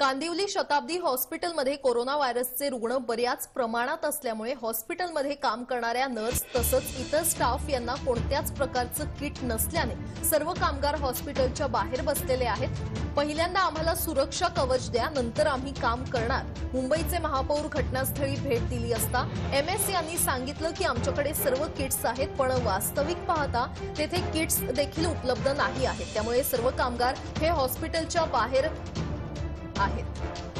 कांदिवली शताब्दी हॉस्पिटलमध्ये कोरोना व्हायरसचे रुग्ण बऱ्याच प्रमाणात असल्यामुळे हॉस्पिटलमध्ये काम करणाऱ्या नर्स तसंच इतर स्टाफ यांना कोणत्याच प्रकारचं किट नसल्याने सर्व कामगार हॉस्पिटलच्या बाहेर बसलेले आहेत। पहिल्यांदा आम्हाला सुरक्षा कवच द्या, नंतर आम्ही काम करणार। मुंबईचे महापौर घटनास्थळी भेट दिली असता एमएस यांनी सांगितलं की आमच्याकडे सर्व किट्स आहेत, पण वास्तविक पाहता तेथे किट्स देखील उपलब्ध नाही आहेत। त्यामुळे सर्व कामगार हे हॉस्पिटलच्या बाहेर आहेत।